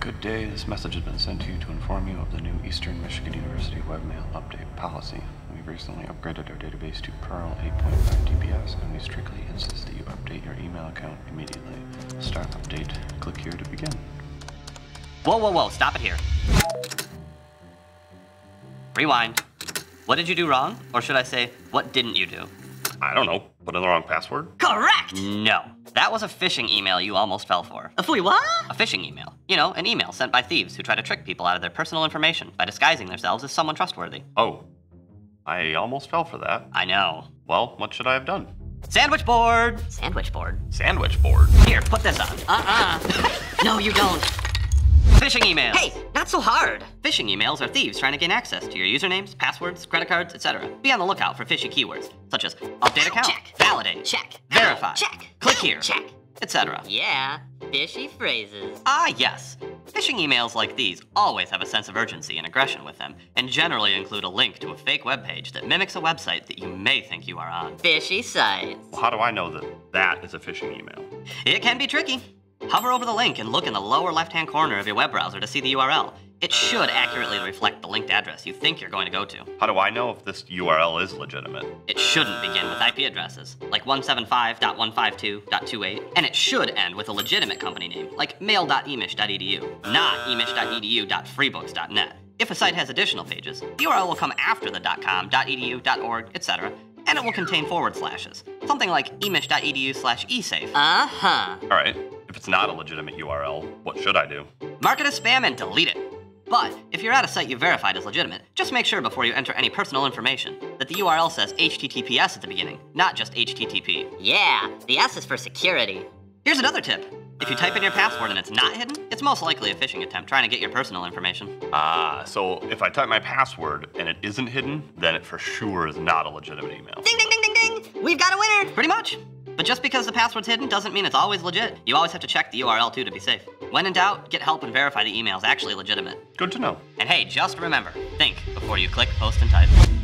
Good day, this message has been sent to you to inform you of the new Eastern Michigan University webmail update policy. We've recently upgraded our database to Perl 8.5 TPS, and we strictly insist that you update your email account immediately. Start update, click here to begin. Whoa, stop it here. Rewind. What did you do wrong? Or should I say, what didn't you do? I don't know. Put in the wrong password? Correct! No. That was a phishing email you almost fell for. A phooey what? A phishing email. You know, an email sent by thieves who try to trick people out of their personal information by disguising themselves as someone trustworthy. Oh. I almost fell for that. I know. Well, what should I have done? Sandwich board! Sandwich board? Sandwich board? Here, put this on. No, you don't. Phishing emails! Hey, not so hard! Phishing emails are thieves trying to gain access to your usernames, passwords, credit cards, etc. Be on the lookout for fishy keywords, such as update account, check, validate, check, verify, check, click here, check, etc. Yeah, fishy phrases. Ah, yes. Phishing emails like these always have a sense of urgency and aggression with them, and generally include a link to a fake webpage that mimics a website that you may think you are on. Fishy sites. Well, how do I know that that is a phishing email? It can be tricky. Hover over the link and look in the lower left-hand corner of your web browser to see the URL. It should accurately reflect the linked address you think you're going to go to. How do I know if this URL is legitimate? It shouldn't begin with IP addresses, like 175.152.28, and it should end with a legitimate company name, like mail.emich.edu, not emich.edu.freebooks.net. If a site has additional pages, the URL will come after the .com, .edu, .org, etc., and it will contain forward slashes, something like emich.edu/esafe. Uh-huh. All right. If it's not a legitimate URL, what should I do? Mark it as spam and delete it. But if you're at a site you verified as legitimate, just make sure before you enter any personal information that the URL says HTTPS at the beginning, not just HTTP. Yeah, the S is for security. Here's another tip. If you type in your password and it's not hidden, it's most likely a phishing attempt trying to get your personal information. So if I type my password and it isn't hidden, then it for sure is not a legitimate email. Ding, ding, ding, ding, ding! We've got a winner! Pretty much. But just because the password's hidden doesn't mean it's always legit. You always have to check the URL too to be safe. When in doubt, get help and verify the email's actually legitimate. Good to know. And hey, just remember, think before you click, post, and type.